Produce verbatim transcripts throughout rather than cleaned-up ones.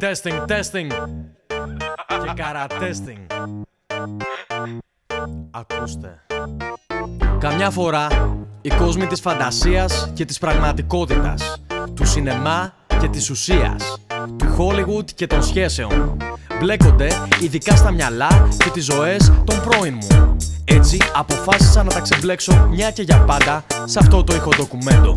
Testing, testing. Και καρατέστινγκ. Ακούστε. Καμιά φορά οι κόσμοι της φαντασίας και της πραγματικότητας, του σινεμά και της ουσίας, του Hollywood και των σχέσεων, μπλέκονται ειδικά στα μυαλά και τις ζωές των πρώην μου. Έτσι αποφάσισα να τα ξεμπλέξω μια και για πάντα σε αυτό το ηχοδοκουμέντο.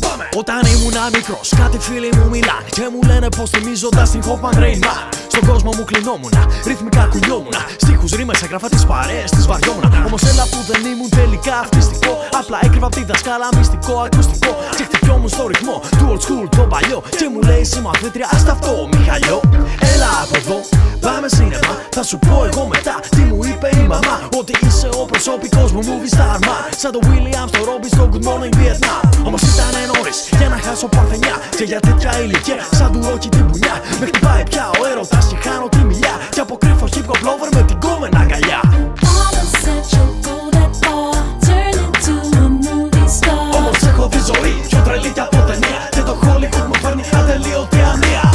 Πάμε. Όταν ήμουνα μικρός, κάτι φίλοι μου μιλάνε και μου λένε πως θυμίζοντας την Hoffman Rain Man. Στον κόσμο μου κλεινόμουνα, ρυθμικά κουνιόμουνα. Στίχους, ρήμες, έγραφα τις παρέες, τις βαριόμουνα. Όμως έλα που δεν ήμουν τελικά αυτιστικό. Απλά έκρυβα απ' τη δασκάλα μυστικό, ακουστικό. Και χτυπιόμουν στο ρυθμό του old school, το παλιό. Και μου λέει η συμμαθήτρια, άστα αυτό, Μιχαλιό. Έλα από εδώ, πάμε σινεμά. Θα σου πω εγώ μετά τι μου είπε η μαμά. Ότι είσαι ο προσωπικός μου movie star man. Σαν τον William στο Robin στο Good Morning Vietnam. Όμως ήταν νωρίς για να χάσω παρθενιά. Και για τέτοια ηλικία, σαν του Ρόκι την πουνιά. Με χτυπάει πια ο έρωτας και χάνω τη μιλιά. Και αποκρύφω hip hop lover με την κόμενα αγκαλιά. Όμως έχω τη ζωή πιο τρελή κι από ταινία. Και το Hollywood μου φέρνει ατελείωτη ανία.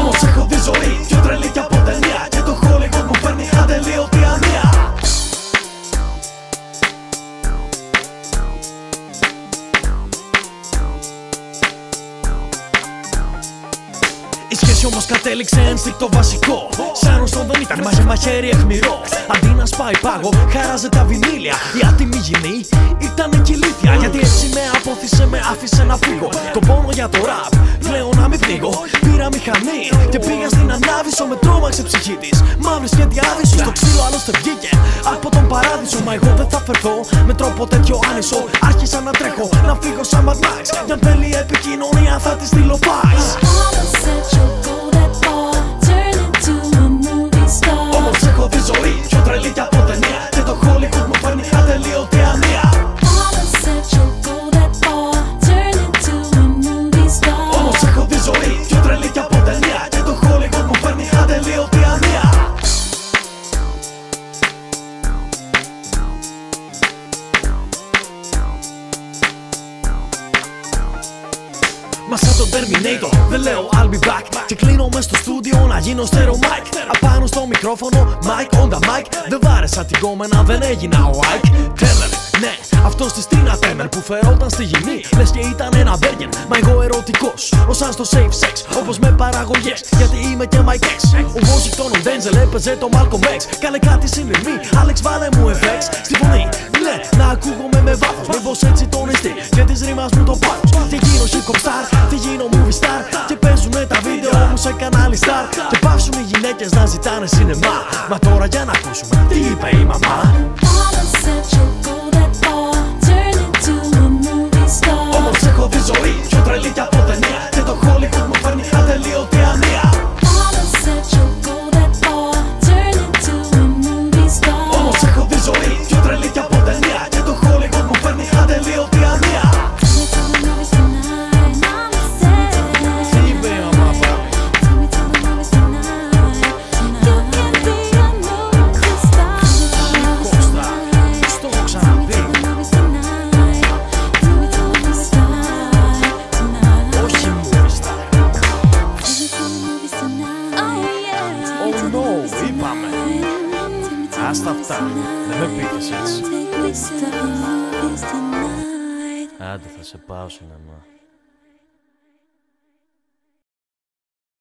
Όμως έχω τη ζωή πιο τρελή κι από ταινία. Και το Hollywood μου φέρνει ατελείωτη ανία. Η σχέση όμως κατέληξε ένστικτο βασικό. Σάρωνστον δεν ήταν μάχη μαχαίρι αιχμηρό. Αντί να σπάει πάγο, χάραζε τα βινίλια. Η άτιμη γυνή ήταν κυλήθεια. Γιατί έτσι με απόθυσε, με άφησε να φύγω. Το πόνο για το ραπ, πλέον να μην πνίγω. Πήρα μηχανή και πήγα στην Ανάβησο. Με τρόμαξε ψυχή της, μαύρης και διάβησης. Στο ξύλο άλλωστε βγήκε από τον παράδεισο. Μα εγώ δεν θα φερθώ με τρόπο τέτοιο άνισο. Άρχισα να τρέχω, να φύγω σαν Mad Max. Κι αν θέλει επικοινωνία θα τη στείλω fax. Όμως έχω τη ζωή πιο τρελή κι από ταινία. Και το Hollywood μου φέρνει ατελείωτη ανία. Όμως έχω τη ζωή πιο τρελή κι από ταινία. Και το Hollywood μου φέρνει ατελείωτη ανία. Μα σαν τον Terminator δεν λέω I'll be back. Και κλείνω μες στο στούντιο να γίνω Stereo Mike. Απάνω στο μικρόφωνο, Mike on the mic. Δεν βάρεσα την κόμενα, δεν έγινα ο Ike Teller, ναι, αυτός της Tina Turner που φερόταν στη γυμνή. Λες και ήταν ένα μπέργεν, μα εγώ ερωτικός. Ως στο safe sex, όπως με παραγωγές. Γιατί είμαι και Mike X. Ο Washington ο Denzel έπαιζε το Malcolm X. Κάλε κάτι συνειρμή, Alex βάλε μου εφ εξ. Στη φωνή, ναι, να ακούγομαι με βάθος. Με βος έτσι τονιστή και της ρήμας μου το πάθος. Τι γίνω hip hop star, τι γίνω movie star. Και παίζουνε τα βίντεο μου σε κανάλι star. Και πάψουν οι γυναίκες να ζητάνε σινεμά. Μα τώρα για να ακούσουμε τι είπε η μαμά. Όμως έχω τη ζωή πιο τρελή κι από ταινία. Και το Hollywood μου φέρνει ατελείωτη ανία. Όμως έχω τη ζωή πιο τρελή κι από ταινία. Και το Hollywood μου φέρνει ατελείωτη ανία. Άστα αυτά, δεν με πήγες έτσι. Άντε θα σε πάω σινεμά.